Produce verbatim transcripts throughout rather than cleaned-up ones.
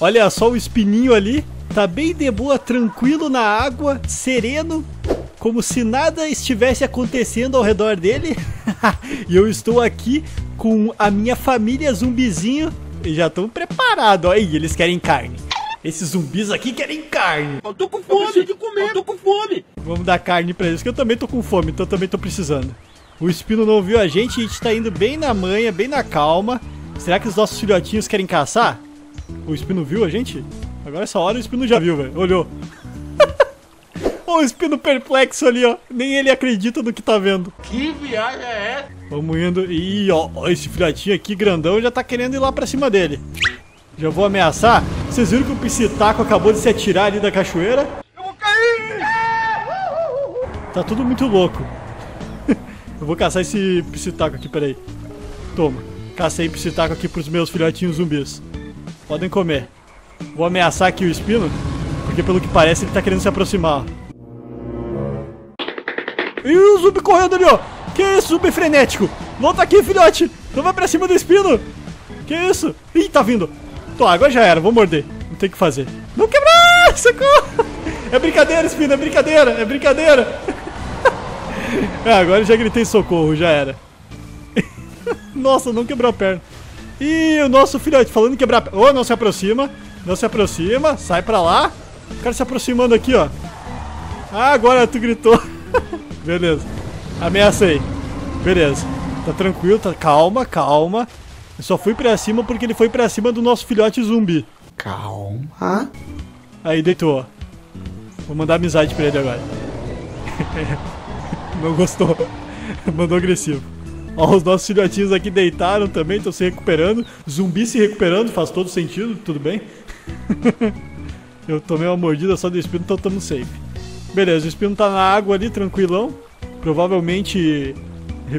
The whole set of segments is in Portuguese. Olha só o espininho ali. Tá bem de boa, tranquilo na água, sereno, como se nada estivesse acontecendo ao redor dele. E eu estou aqui com a minha família zumbizinho. E já estão preparados. Aí, eles querem carne. Esses zumbis aqui querem carne. Eu tô com fome, eu preciso de comer. Eu tô com fome. Vamos dar carne pra eles, que eu também tô com fome, então eu também tô precisando. O Espino não viu a gente e a gente tá indo bem na manha, bem na calma. Será que os nossos filhotinhos querem caçar? O Espino viu a gente? Agora essa hora o Espino já viu, velho. Olhou. Olha o Espino perplexo ali, ó. Nem ele acredita no que tá vendo. Que viagem é essa? Vamos indo. Ih, ó, ó, esse filhotinho aqui grandão já tá querendo ir lá pra cima dele. Já vou ameaçar. Vocês viram que o Piscitaco acabou de se atirar ali da cachoeira? Eu vou cair! Tá tudo muito louco. Eu vou caçar esse Piscitaco aqui, peraí. Toma. Cacei Piscitaco aqui pros meus filhotinhos zumbis. Podem comer. Vou ameaçar aqui o Espino, porque pelo que parece ele tá querendo se aproximar. Ih, o zumbi correndo ali, ó. Que isso, zumbi frenético? Volta aqui, filhote. Não vai pra cima do Espino. Que isso? Ih, tá vindo. Tô, agora já era, vou morder. Não tem o que fazer. Não quebrar! Socorro! É brincadeira, Espino, é brincadeira, é brincadeira. É, agora eu já gritei socorro, já era. Nossa, não quebrou a perna. Ih, o nosso filhote falando em quebrar a perna. Ô, oh, não se aproxima. Não se aproxima, sai pra lá. O cara se aproximando aqui, ó. Ah, agora tu gritou. Beleza, ameacei. Beleza, tá tranquilo, tá calma, calma. Eu só fui pra cima porque ele foi pra cima do nosso filhote zumbi. Calma. Aí, deitou. Vou mandar amizade pra ele agora. Não gostou. Mandou agressivo. Ó, os nossos filhotinhos aqui deitaram também, estão se recuperando. Zumbi se recuperando, faz todo sentido, tudo bem. Eu tomei uma mordida só do Espino, então estamos safe. Beleza, o Espino tá na água ali, tranquilão. Provavelmente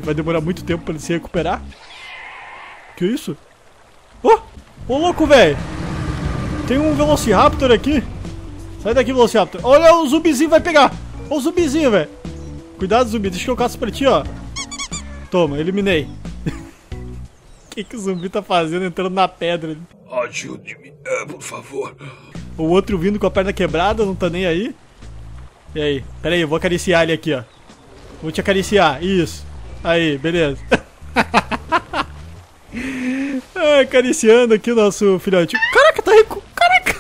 vai demorar muito tempo pra ele se recuperar. Que isso? Oh! Ô louco, velho! Tem um Velociraptor aqui. Sai daqui, Velociraptor. Olha, o zumbizinho vai pegar! Olha o zumbizinho, velho! Cuidado, zumbi, deixa que eu caço pra ti, ó. Toma, eliminei. O que, que o zumbi tá fazendo entrando na pedra? Ajude-me, é, por favor. O outro vindo com a perna quebrada, não tá nem aí. E aí? Pera aí, eu vou acariciar ele aqui, ó. Vou te acariciar, isso. Aí, beleza. É, acariciando aqui o nosso filhote. Caraca, tá rico. Caraca.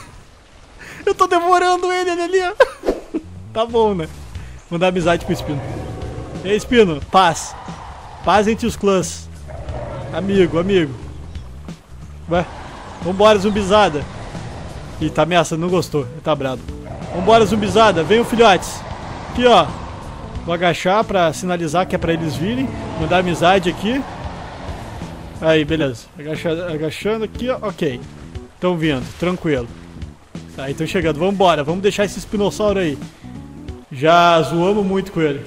Eu tô devorando ele, ele ali, ó. Tá bom, né? Vou dar amizade com o Espino. E aí, Espino, paz. Paz entre os clãs. Amigo, amigo. Vai. Vambora, zumbizada. Ih, tá ameaçando, não gostou. Ele tá bravo. Vambora, zumbizada. Venham, filhotes. Aqui, ó. Vou agachar pra sinalizar que é pra eles virem. Mandar amizade aqui. Aí, beleza. Agachando, agachando aqui, ó. Ok. Estão vindo, tranquilo. Tá, estão chegando. Vambora. Vamos deixar esse espinossauro aí. Já zoamos muito com ele.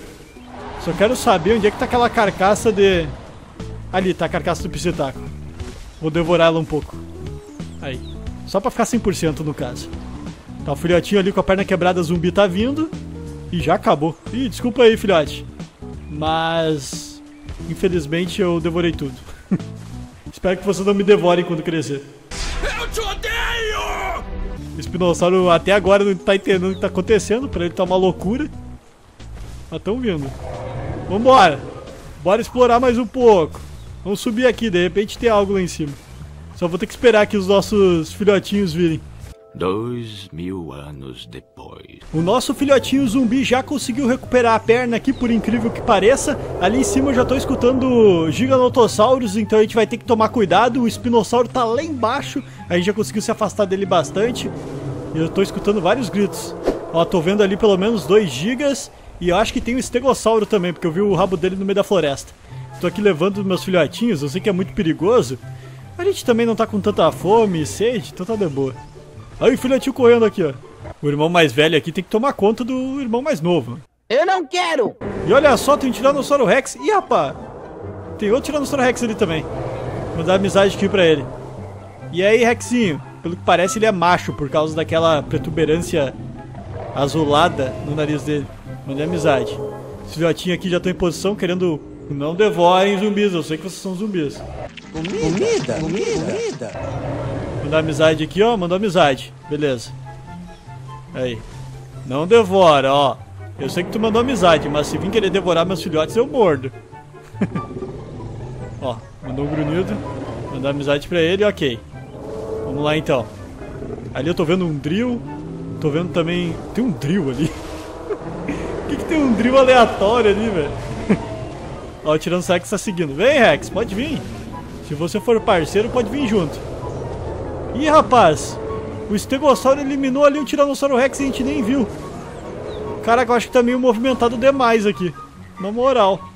Só quero saber onde é que tá aquela carcaça de... Ali, tá a carcaça do Piscitaco. Vou devorar ela um pouco. Aí. Só pra ficar cem por cento no caso. Tá o filhotinho ali com a perna quebrada, zumbi tá vindo. E já acabou. Ih, desculpa aí, filhote. Mas... infelizmente eu devorei tudo. Espero que vocês não me devorem quando crescer. Eu te odeio! O espinossauro até agora não tá entendendo o que tá acontecendo. Pra ele tá uma loucura. Mas tão vindo. Vambora. Bora explorar mais um pouco. Vamos subir aqui, de repente tem algo lá em cima. Só vou ter que esperar que os nossos filhotinhos virem. Dois mil anos depois. O nosso filhotinho zumbi já conseguiu recuperar a perna aqui, por incrível que pareça. Ali em cima eu já tô escutando Giganotossauros, então a gente vai ter que tomar cuidado. O espinossauro tá lá embaixo. A gente já conseguiu se afastar dele bastante. E eu tô escutando vários gritos. Ó, tô vendo ali pelo menos dois gigas. E eu acho que tem o estegossauro também, porque eu vi o rabo dele no meio da floresta. Tô aqui levando os meus filhotinhos, eu sei que é muito perigoso. A gente também não tá com tanta fome e sede, então tá de boa. Aí o filhotinho correndo aqui, ó. O irmão mais velho aqui tem que tomar conta do irmão mais novo. Eu não quero! E olha só, tem um Tiranossauro Rex. Ih, rapá! Tem outro Tiranossauro Rex ali também. Vou dar amizade aqui pra ele. E aí, Rexinho? Pelo que parece, ele é macho, por causa daquela protuberância azulada no nariz dele. Mandei amizade. Esse filhotinho aqui já estão em posição querendo... Não devorem zumbis, eu sei que vocês são zumbis. Comida, comida, comida. Mandar amizade aqui, ó. Mandou amizade. Beleza. Aí. Não devora, ó. Eu sei que tu mandou amizade, mas se vir querer devorar meus filhotes, eu mordo. Ó, mandou um grunhido. Mandar amizade pra ele, ok. Vamos lá, então. Ali eu tô vendo um drill. Tô vendo também... Tem um drill ali. Por que que tem um drill aleatório ali, velho? Ó, o Tyrannosaurus tá seguindo. Vem, Rex, pode vir. Se você for parceiro, pode vir junto. Ih, rapaz. O Stegossauro eliminou ali o Tiranossauro Rex e a gente nem viu. Caraca, eu acho que tá meio movimentado demais aqui. Na moral.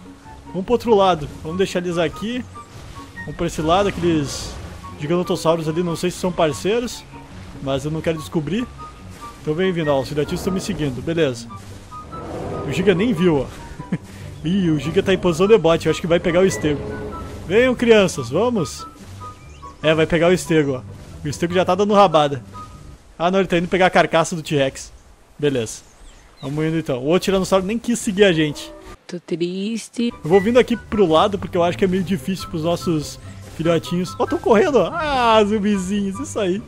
Vamos pro outro lado. Vamos deixar eles aqui. Vamos pra esse lado, aqueles Giganotossauros ali. Não sei se são parceiros, mas eu não quero descobrir. Então vem vindo, ó. Os filhotinhos estão me seguindo. Beleza. O Giga nem viu, ó. Ih, o Giga tá em posição de bote. Eu acho que vai pegar o Stego. Venham, crianças, vamos. É, vai pegar o Stego, ó. O Stego já tá dando rabada. Ah, não, ele tá indo pegar a carcaça do T-Rex. Beleza. Vamos indo, então. O outro Tiranossauro nem quis seguir a gente. Tô triste. Eu vou vindo aqui pro lado, porque eu acho que é meio difícil pros nossos filhotinhos. Ó, oh, tão correndo, ó. Ah, zumbizinhos, isso aí.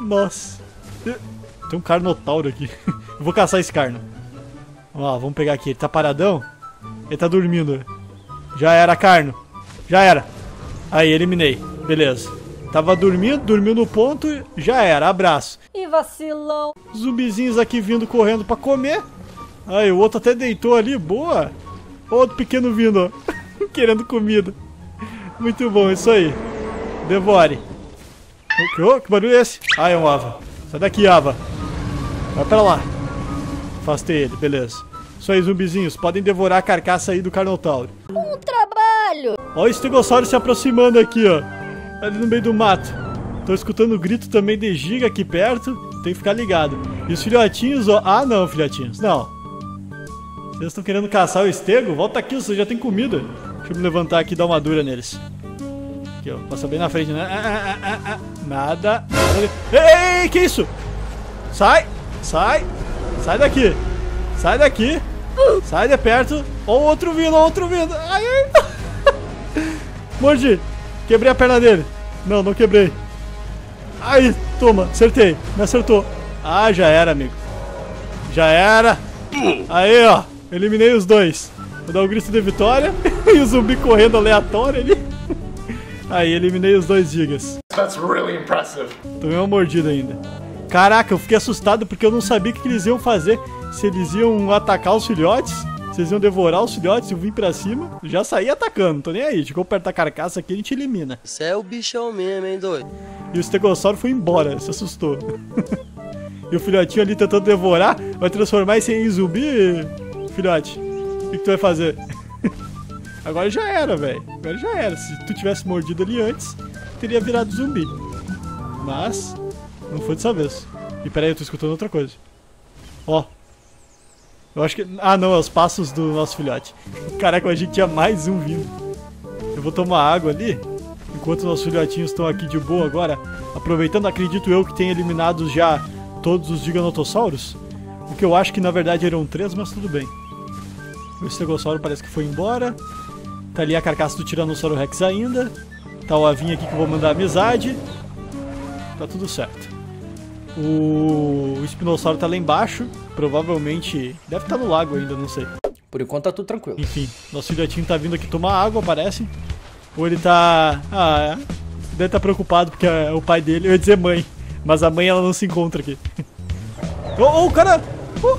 Nossa. Tem um Carnotauro aqui. Eu vou caçar esse Carno. Vamos lá, vamos pegar aqui. Ele tá paradão? Ele tá dormindo. Já era, Carno. Já era. Aí, eliminei. Beleza. Tava dormindo, dormiu no ponto e já era. Abraço. E vacilão. Zumbizinhos aqui vindo correndo pra comer. Aí, o outro até deitou ali. Boa. Outro pequeno vindo, ó. Querendo comida. Muito bom, isso aí. Devore. Oh, que barulho é esse? Ah, é um Ava. Sai daqui, Ava. Vai pra lá. Afastei ele, beleza. Isso aí, zumbizinhos. Podem devorar a carcaça aí do Carnotauro. Um trabalho. Ó o Estegossauro se aproximando aqui, ó. Ali no meio do mato. Tô escutando o grito também de Giga aqui perto. Tem que ficar ligado. E os filhotinhos, ó. Ah, não, filhotinhos. Não. Vocês estão querendo caçar o Stego? Volta aqui, vocês já tem comida. Deixa eu me levantar aqui e dar uma dura neles. Aqui, ó. Passa bem na frente, né? Ah, ah, ah, ah. Nada. Ei, ei, que isso? Sai. Sai. Sai daqui. Sai daqui. Sai de perto. Ó, outro vindo, ó, outro vindo. Ai, ai. Mordi. Quebrei a perna dele. Não, não quebrei. Aí, toma, acertei. Me acertou. Ah, já era, amigo. Já era. Aí, ó. Eliminei os dois. Vou dar o grito de vitória. E o zumbi correndo aleatório ali. Aí, eliminei os dois gigas. That's really impressive. Tomei uma mordida ainda. Caraca, eu fiquei assustado porque eu não sabia o que eles iam fazer. Se eles iam atacar os filhotes. Se eles iam devorar os filhotes e eu vim pra cima. Já saí atacando, não tô nem aí. Chegou perto da carcaça aqui, a gente elimina. Você é o bichão mesmo, hein, doido? E o Stegossauro foi embora, se assustou. E o filhotinho ali tentando devorar. Vai transformar esse em zumbi, filhote. O que, que tu vai fazer? Agora já era, velho. Agora já era. Se tu tivesse mordido ali antes, teria virado zumbi. Mas, não foi dessa vez. E peraí, eu tô escutando outra coisa. Ó. Eu acho que... Ah, não. É os passos do nosso filhote. Caraca, eu achei que tinha mais um vindo. Eu vou tomar água ali. Enquanto nossos filhotinhos estão aqui de boa agora. Aproveitando, acredito eu que tenha eliminado já todos os Giganotossauros. O que eu acho que, na verdade, eram três, mas tudo bem. O Estegossauro parece que foi embora. Tá ali a carcaça do Tiranossauro Rex ainda. Tá o avinho aqui que eu vou mandar amizade. Tá tudo certo. O, o Espinossauro tá lá embaixo. Provavelmente... Deve estar no lago ainda, não sei. Por enquanto tá tudo tranquilo. Enfim, nosso filhotinho tá vindo aqui tomar água, parece. Ou ele tá... Ah, é. Deve estar preocupado porque é o pai dele... Eu ia dizer mãe. Mas a mãe, ela não se encontra aqui. Oh, oh, o cara... Oh,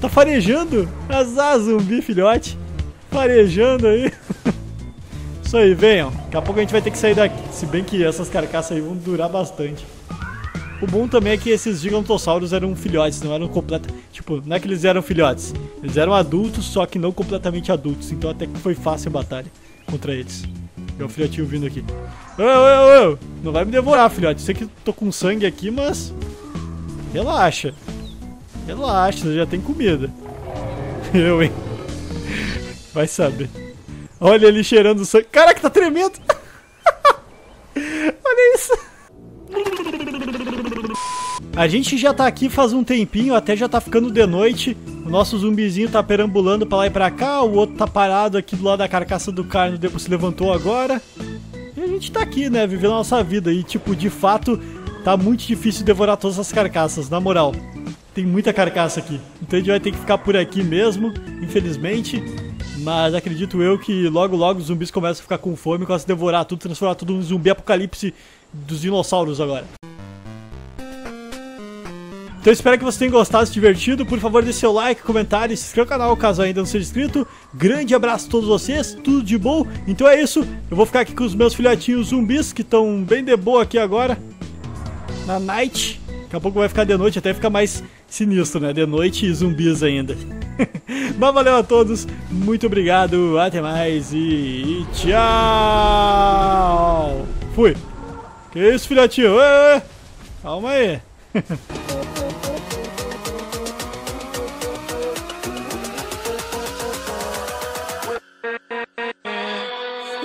tá farejando. Azar, zumbi, filhote. Farejando aí. Isso aí, venham. Daqui a pouco a gente vai ter que sair daqui. Se bem que essas carcaças aí vão durar bastante. O bom também é que esses Giganotossauros eram filhotes, não eram completos. Tipo, não é que eles eram filhotes. Eles eram adultos, só que não completamente adultos. Então até que foi fácil a batalha contra eles. É o filhotinho vindo aqui. Eu, eu, eu. Não vai me devorar, filhote. Sei que tô com sangue aqui, mas... Relaxa. Relaxa, você já tem comida. Eu, hein. Vai saber. Olha ele cheirando o sangue. Caraca, tá tremendo. Olha isso. A gente já tá aqui faz um tempinho, até já tá ficando de noite. O nosso zumbizinho tá perambulando pra lá e pra cá. O outro tá parado aqui do lado da carcaça do Carno, depois se levantou agora. E a gente gente tá aqui, né, vivendo a nossa vida. E, tipo, de fato, tá muito difícil devorar todas as carcaças, na moral. Tem muita carcaça aqui. Então a gente vai ter que ficar por aqui mesmo, infelizmente. Mas acredito eu que logo, logo os zumbis começam a ficar com fome, começam a devorar tudo, transformar tudo num zumbi apocalipse dos dinossauros agora. Então espero que vocês tenham gostado, se divertido. Por favor, deixe seu like, comentário, se inscreva no canal caso ainda não seja inscrito. Grande abraço a todos vocês, tudo de bom. Então é isso, eu vou ficar aqui com os meus filhotinhos zumbis, que estão bem de boa aqui agora. Na night. Daqui a pouco vai ficar de noite, até fica mais sinistro, né? De noite e zumbis ainda. Mas valeu a todos, muito obrigado, até mais e tchau. Fui. Que isso, filhotinho? Ei, ei. Calma aí.